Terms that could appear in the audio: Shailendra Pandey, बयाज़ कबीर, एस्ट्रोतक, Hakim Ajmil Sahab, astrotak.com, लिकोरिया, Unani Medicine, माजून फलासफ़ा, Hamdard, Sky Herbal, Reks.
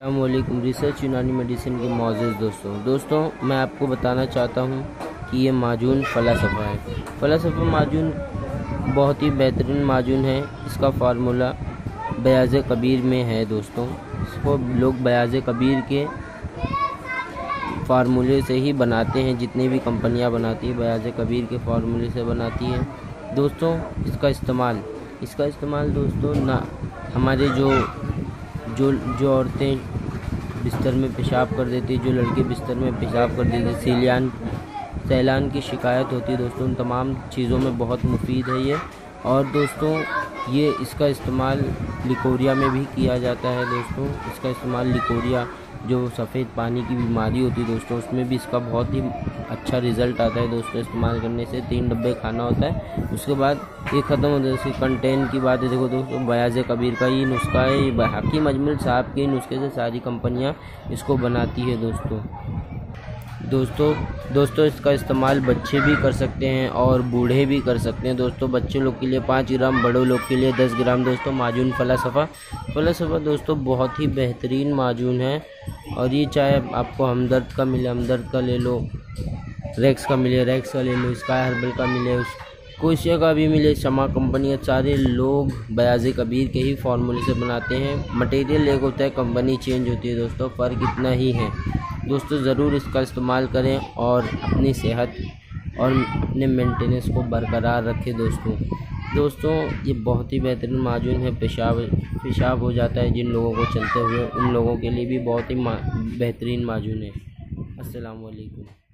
अस्सलामुअलैकुम। रिसर्च यूनानी मेडिसिन के मौजूद दोस्तों मैं आपको बताना चाहता हूँ कि ये माजून फलासफ़ा है। फलासफ़ा माजून बहुत ही बेहतरीन माजून है। इसका फार्मूला बयाज़ कबीर में है दोस्तों। इसको लोग बयाज़ कबीर के फार्मूले से ही बनाते हैं। जितनी भी कंपनियाँ बनाती हैं बयाज़ कबीर के फार्मूले से बनाती हैं दोस्तों। इसका इस्तेमाल दोस्तों ना हमारे जो औरतें बिस्तर में पेशाब कर देती, जो लड़के बिस्तर में पेशाब कर देती, सैलान की शिकायत होती है दोस्तों, उन तमाम चीज़ों में बहुत मुफीद है ये। और दोस्तों ये इसका इस्तेमाल लिकोरिया में भी किया जाता है दोस्तों। इसका इस्तेमाल लिकोरिया जो सफ़ेद पानी की बीमारी होती है दोस्तों, उसमें भी इसका बहुत ही अच्छा रिज़ल्ट आता है दोस्तों। इस्तेमाल करने से 3 डब्बे खाना होता है, उसके बाद ये ख़त्म होता है। इसके कंटेंट की बात है देखो दोस्तों, बयाज़ कबीर का ये नुस्खा है। हकीम अजमिल साहब के नुस्खे से सारी कंपनियां इसको बनाती है दोस्तों इसका इस्तेमाल बच्चे भी कर सकते हैं और बूढ़े भी कर सकते हैं दोस्तों। बच्चे लोग के लिए 5 ग्राम, बड़े लोग के लिए 10 ग्राम दोस्तों माजून फलासफ़ा दोस्तों बहुत ही बेहतरीन माजून है। और ये चाहे आपको हमदर्द का मिले, हमदर्द का ले लो, रेक्स का मिले, रेक्स का ले लो, स्काई हर्बल का मिले, कोशिया का भी मिले, शमा कंपनी सारे लोग बयाज़ कबीर के ही फार्मूले से बनाते हैं। मटेरियल एक होता है, कंपनी चेंज होती है दोस्तों, फ़र्क इतना ही है दोस्तों। ज़रूर इसका इस्तेमाल करें और अपनी सेहत और अपने मेंटेनेंस को बरकरार रखें दोस्तों ये बहुत ही बेहतरीन माजून है। पेशाब हो जाता है जिन लोगों को चलते हुए, उन लोगों के लिए भी बहुत ही बेहतरीन माजून है। अस्सलाम वालेकुम।